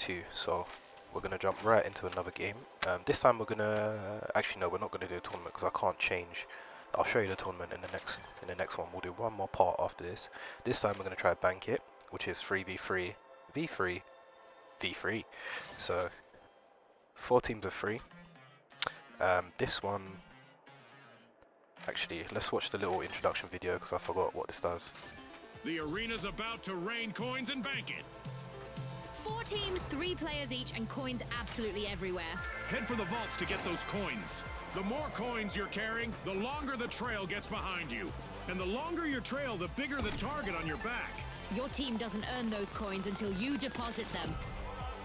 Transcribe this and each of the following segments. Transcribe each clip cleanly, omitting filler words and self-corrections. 2, so we're going to jump right into another game. This time we're going to... actually no, we're not going to do a tournament because I can't change. I'll show you the tournament in the next one. We'll do one more part after this. This time we're going to try Bank It, which is 3v3, v3, v3. So, 4 teams of 3. This one... actually, let's watch the little introduction video because I forgot what this does. The arena's about to rain coins and bank it. 4 teams, 3 players each, and coins absolutely everywhere. Head for the vaults to get those coins. The more coins you're carrying, the longer the trail gets behind you. And the longer your trail, the bigger the target on your back. Your team doesn't earn those coins until you deposit them.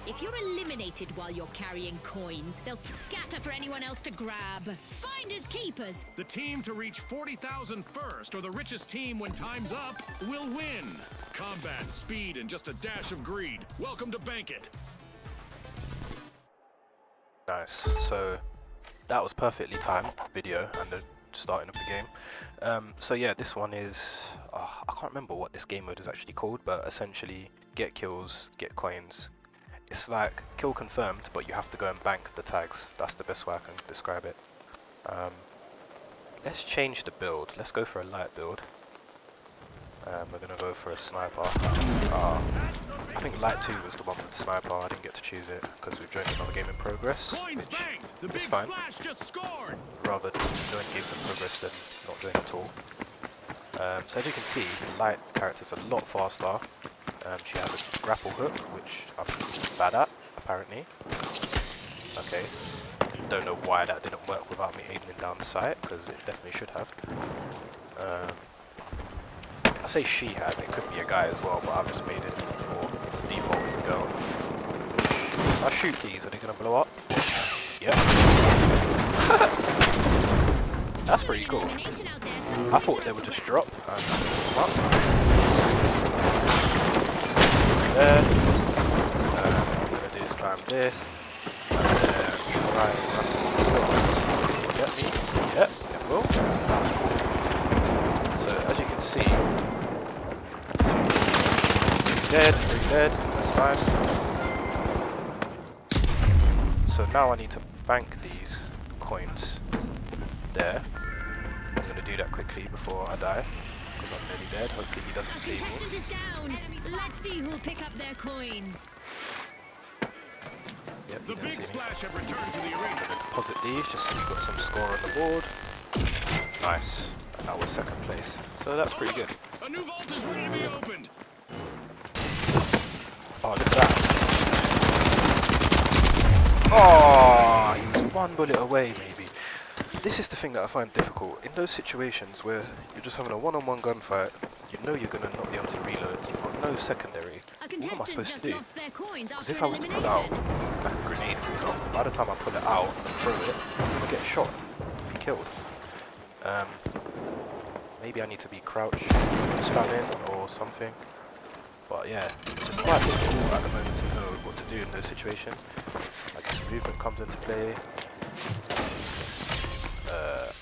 If you're eliminated while you're carrying coins, they'll scatter for anyone else to grab. Finders keepers! The team to reach 40,000 first, or the richest team when time's up, will win. Combat, speed, and just a dash of greed. Welcome to Bank It. Nice. So, that was perfectly timed, the video and the starting of the game. So yeah, this one is... I can't remember what this game mode is actually called, but essentially, get kills, get coins. It's like kill confirmed, but you have to go and bank the tags. That's the best way I can describe it. Let's change the build. Let's go for a light build. We're going to go for a sniper. I think light 2 was the one with the sniper. I didn't get to choose it because we've joined another game in progress. Which is fine. I'd rather join games in progress than not join at all. So as you can see, the light character's a lot faster. She has a grapple hook, which I'm bad at, apparently. Okay, don't know why that didn't work without me aiming down sight, because it definitely should have. I say she has, it could be a guy as well, but I've just made it more default as a girl. If I shoot these, are they going to blow up? Yep. That's pretty cool. I thought they would just drop and blow up. There. What I'm going to do is climb this, and then try and grab the kills. Will it get me? Yep, it will. That's cool. So as you can see, 3 dead, 3 dead, that's nice. So now I need to bank these coins there. I'm going to do that quickly before I die. I'm nearly dead. Hopefully he doesn't see me. Is down. Let's see who'll pick up their coins. Yep, the big splash have returned to the arena. Deposit these just so we've got some score on the board. Nice. And that was 2nd place. So that's pretty good. A new vault is ready to be opened. Oh, look at that. Oh, he was 1 bullet away, maybe. This is the thing that I find difficult. In those situations where you're just having a one-on-one gunfight, you know you're going to not be able to reload, you've got no secondary. What am I supposed to do? Because if I was to pull out, like a grenade for example, by the time I pull it out and throw it, I'm going to get shot and be killed. Maybe I need to be crouch spamming or something. But yeah, it's just quite difficult at the moment to know what to do in those situations. Like movement comes into play.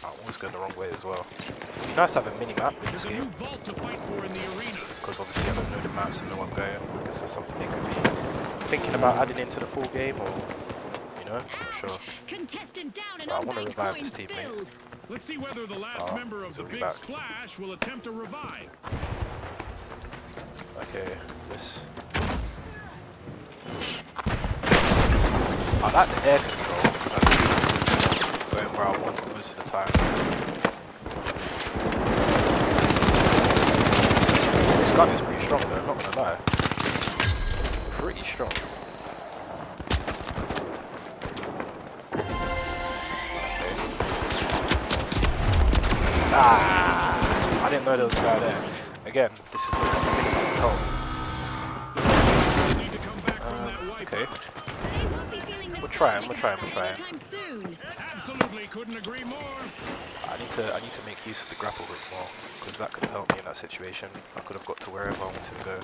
I always go the wrong way as well. It'd be nice to have a mini-map in this game, because obviously I don't know the maps and know where I'm going. I guess that's something they could be thinking about adding into the full game, or, you know, I'm not sure. But I want to revive this teammate. Let's see whether the last member of the big splash will attempt to revive. Okay, this. I like the air control. Going where I want most of the time. This gun is pretty strong though, not gonna lie. Pretty strong. Okay. Ah! I didn't know there was a guy there. Again, this is what I'm thinking of control. Okay. We'll try him. Absolutely couldn't agree more. I need to make use of the grapple hook more, because that could have helped me in that situation. I could have got to wherever I wanted to go.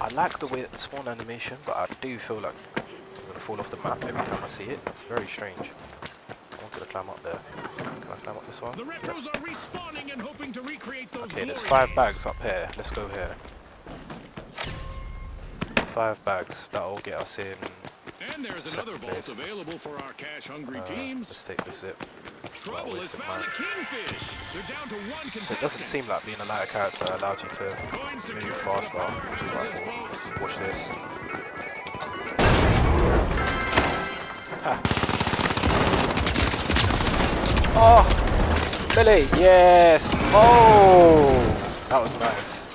I like the way that the spawn animation, but I do feel like I'm gonna fall off the map every time I see it. It's very strange. I wanted to climb up there. Can I climb up this one? The retros are respawning and hoping to recreate those. Okay, there's 5 bags up here. Let's go here. 5 bags, that'll get us in. And there's another vault available for our cash-hungry teams. Let's take the zip. Trouble has found a kingfish. They're down to one contestant. So it doesn't seem like being a lighter character allowed you to move faster, which is quite cool. Watch this. Oh! Billy! Yes! Oh! That was nice.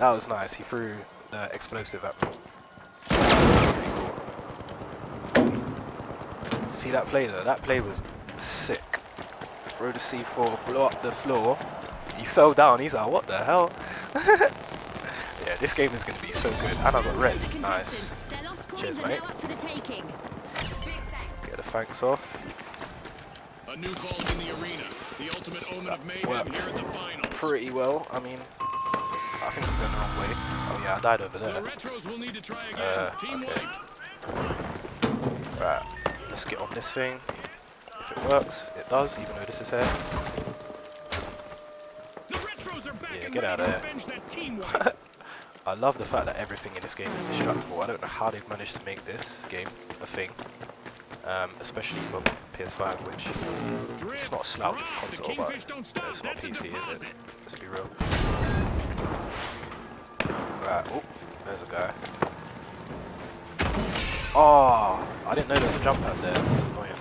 That was nice. He threw the explosive at me. See that play though? That play was sick. Throw the C4, blow up the floor. He fell down, he's like, what the hell? Yeah, this game is going to be so good. And I got res. Nice. Cheers, mate. Get the thanks off. A new vault in the arena. The ultimate omen of mayhem here at the finals. Pretty well, I mean. I think I'm going the wrong way. Oh yeah, I died over there. The retros will need to try again. Okay. Right, let's get on this thing. If it works, it does, even though this is here. The retros are back. Yeah, get out of here. I love the fact that everything in this game is destructible. I don't know how they've managed to make this game a thing. Especially for PS5, which it's not a slouch console, but it's not PC, is it? Let's be real. Right, oh, there's a guy. Oh, I didn't know there was a jump out there, that's annoying.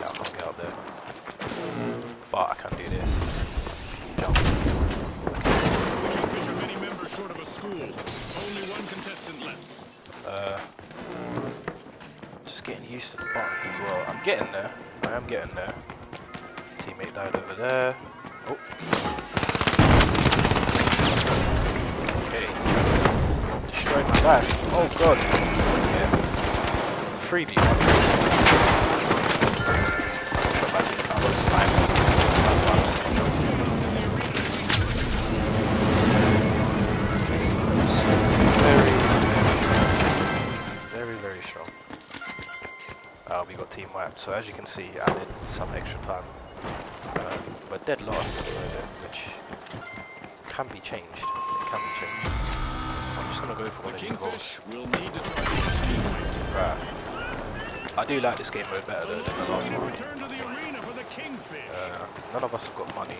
Yeah, I can't get up there. But I can do this. Jump. Okay. Many members short of a school. Only one contestant left. Just getting used to the buttons as well. I'm getting there. I am getting there. Teammate died over there. Oh. Okay. Destroyed my guy. Oh god. Yeah. 3v1. I was sniped. That's why I was very strong. We got team wiped, so as you can see, I did some extra time. But dead last, which can be changed. It can be changed. I'm just gonna go for one of these goals. Right. I do like this game mode better than the last one. None of us have got money.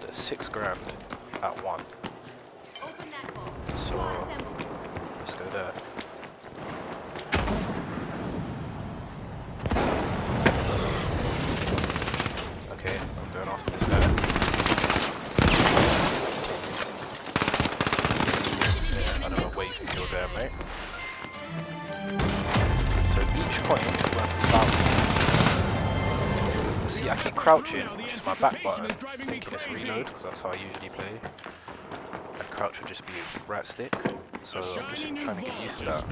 There's 6 grand at one. So let's go there. Crouching, which is my back button, thinking it's reload, because that's how I usually play. And crouch would just be right stick, so I'm just trying to get used to that.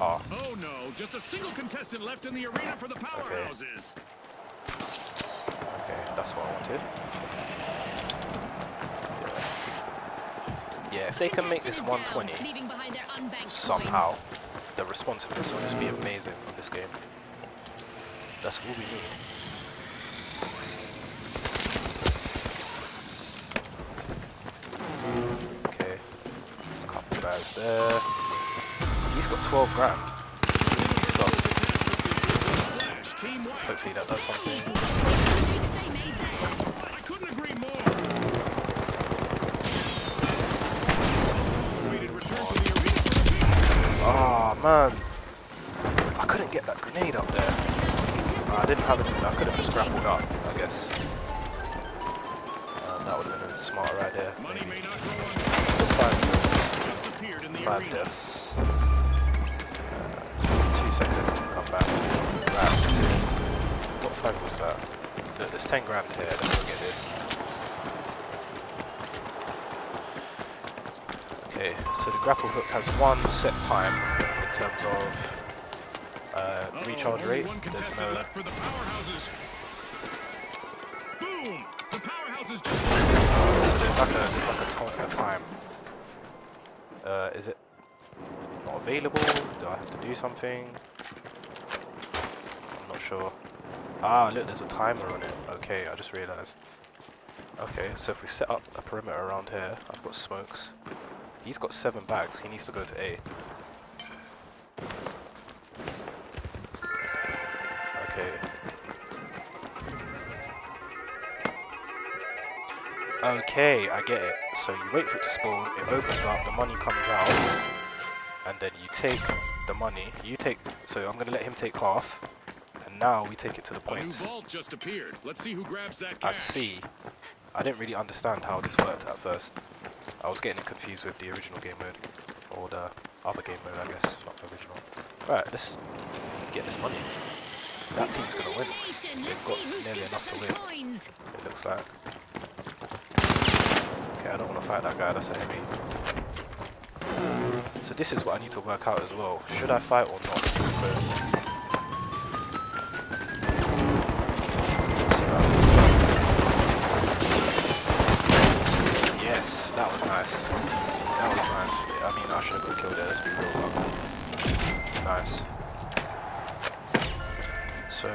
Ah. Oh no, just a single contestant left in the arena for the powerhouses. Okay, that's what I wanted. Yeah, if they can make this 120 somehow, the responsiveness will just be amazing on this game. That's what we need. Okay, a couple of guys there. He's got 12 grand. So, hopefully that does something. I couldn't agree more. Oh man, I couldn't get that grenade up there. I didn't have anything, I could have just grappled up, I guess. That would have been smarter right there. Maybe. Money may not go on. 5 deaths. 2 seconds to come back. Wow, this is... What flag was that? Look, there's 10 grand here, let's go get this. Okay, so the grapple hook has one set time in terms of... recharge rate, there's no... there's like a time. Is it not available? Do I have to do something? I'm not sure. Ah, look, there's a timer on it. Okay, I just realised. Okay, so if we set up a perimeter around here, I've got smokes. He's got 7 bags, he needs to go to A. Okay. Okay, I get it. So you wait for it to spawn, it opens up, the money comes out, and then you take the money, you take, so I'm gonna let him take half, and now we take it to the point. A new vault just appeared. Let's see who grabs that cash. I see. I didn't really understand how this worked at first. I was getting it confused with the original game mode, or the other game mode, I guess, not the original. Alright, let's get this money. That team's gonna win. They've got nearly enough to win, it looks like. Okay, I don't wanna fight that guy, that's a heavy. So this is what I need to work out as well. Should I fight or not? Because that was nice. That was nice. I mean, I should have got killed there, let's be real, but nice. So,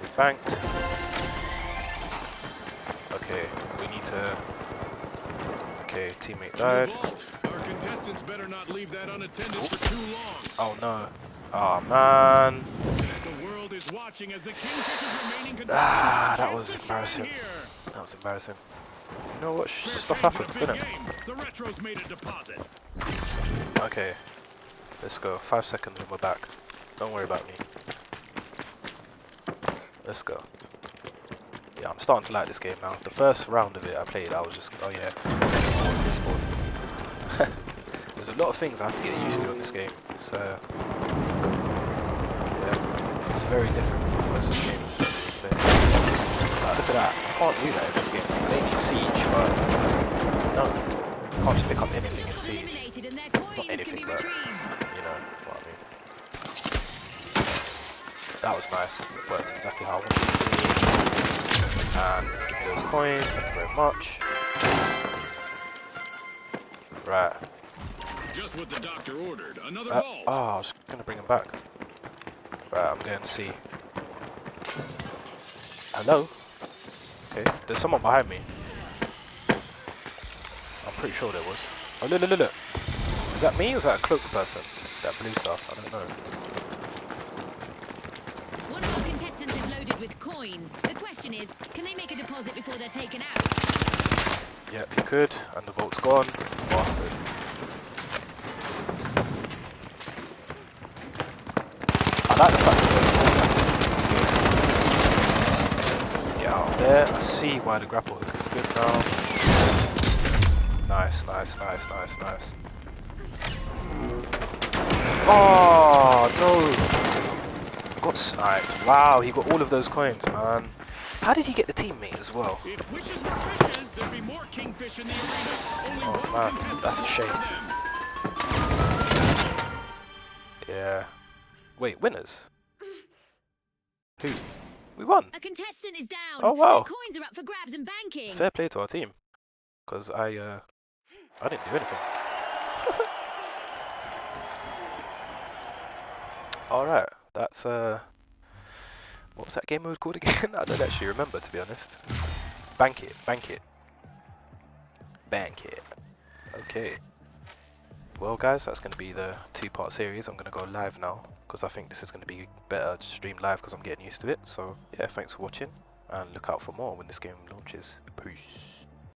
we banked. Okay, we need to... Okay, teammate died. Our contestants better not leave that unattended for too long. Oh no. Oh man. The world is watching as the Kingfisher's remaining contestants. Ah, that was embarrassing. That was embarrassing. You know what? Stuff happens, didn't it? The Retro's made a deposit. Okay, let's go. 5 seconds and we're back. Don't worry about me. Let's go. Yeah, I'm starting to like this game now. The first round of it I played, I was just, oh yeah. There's a lot of things I have to get used to on this game. It's, yeah, it's very different from most games that we play. Look at that, I can't do that in this game. Maybe Siege, but no, I can't just pick up anything in Siege. Not anything, but you know what I mean. That was nice, it worked exactly how I wanted it to. And give me those coins, thank you very much. Right. Just what the doctor ordered, another vault. Oh, I was gonna bring him back. Right, I'm going to see. Hello? Okay, there's someone behind me. I'm pretty sure there was. Oh, look, look, look, look. Is that me or is that a cloaked person? That blue stuff, I don't know. One of our contestants is loaded with coins. The question is, can they make a deposit before they're taken out? Yeah, they could, and the vault's gone. Bastard. I like the fact that I see why the grapple hook is good now. Nice, nice, nice, nice, nice. Oh no! Got sniped. Wow, he got all of those coins, man. How did he get the teammate as well? If wishes were fishes, there'd be more kingfish in the arena. Oh man, that's a shame. Yeah. Wait, winners? Who? We won! A contestant is down. Oh wow! The coins are up for grabs and banking. Fair play to our team, because I didn't do anything. All right, that's what was that game mode called again? I don't actually remember, to be honest. Bank it, bank it, bank it. Okay. Well, guys, that's going to be the two-part series. I'm going to go live now, because I think this is going to be better to stream live because I'm getting used to it. So yeah, thanks for watching and look out for more when this game launches. Peace.